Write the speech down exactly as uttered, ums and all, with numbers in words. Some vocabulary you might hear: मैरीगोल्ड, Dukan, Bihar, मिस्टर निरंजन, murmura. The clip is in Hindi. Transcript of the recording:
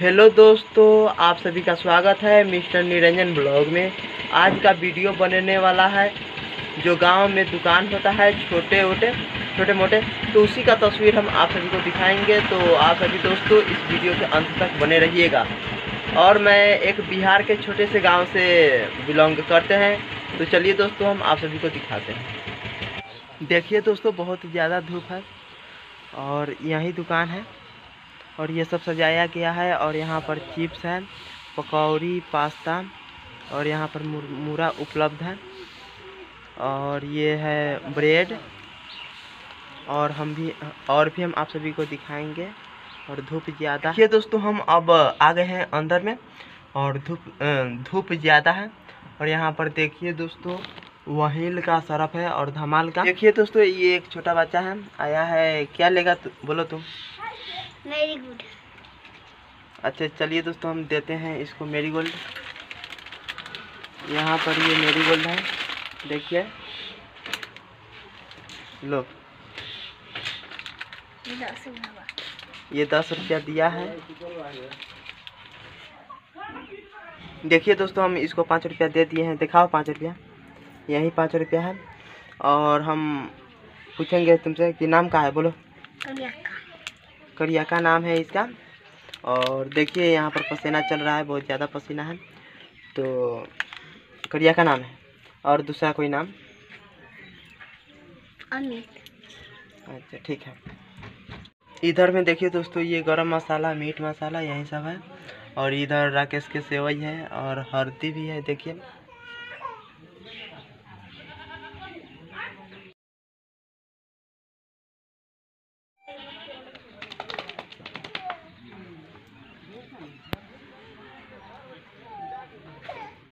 हेलो दोस्तों, आप सभी का स्वागत है मिस्टर निरंजन ब्लॉग में। आज का वीडियो बनने वाला है जो गांव में दुकान होता है छोटे वोटे छोटे मोटे, तो उसी का तस्वीर हम आप सभी को दिखाएंगे। तो आप सभी दोस्तों इस वीडियो के अंत तक बने रहिएगा। और मैं एक बिहार के छोटे से गांव से बिलोंग करते हैं, तो चलिए दोस्तों हम आप सभी को दिखाते हैं। देखिए दोस्तों, बहुत ज़्यादा धूप है और यही दुकान है और ये सब सजाया गया है। और यहाँ पर चिप्स हैं, पकौड़ी, पास्ता और यहाँ पर मुरा उपलब्ध है। और ये है ब्रेड और हम भी और भी हम आप सभी को दिखाएंगे। और धूप ज़्यादा है दोस्तों, हम अब आ गए हैं अंदर में और धूप धूप ज़्यादा है। और यहाँ पर देखिए दोस्तों, वहील का सरफ है और धमाल का। देखिए दोस्तों, ये एक छोटा बच्चा है, आया है, क्या लेगा तु, बोलो तुम? मैरीगोल्ड। अच्छा चलिए दोस्तों, हम देते हैं इसको मैरीगोल्ड। यहाँ पर ये मैरीगोल्ड है, देखिए, लो ये दस रुपया दिया है। देखिए दोस्तों, हम इसको पाँच रुपया दे दिए हैं। दिखाओ पाँच रुपया, यही पाँच रुपया है। और हम पूछेंगे तुमसे कि नाम क्या है, बोलो। करिया का नाम है इसका। और देखिए यहाँ पर पसीना चल रहा है, बहुत ज़्यादा पसीना है, तो करिया का नाम है। और दूसरा कोई नाम? अमित। अच्छा ठीक है। इधर में देखिए दोस्तों, ये गरम मसाला, मीट मसाला, यही सब है। और इधर राकेश के सेवई है और हरदी भी है, देखिए।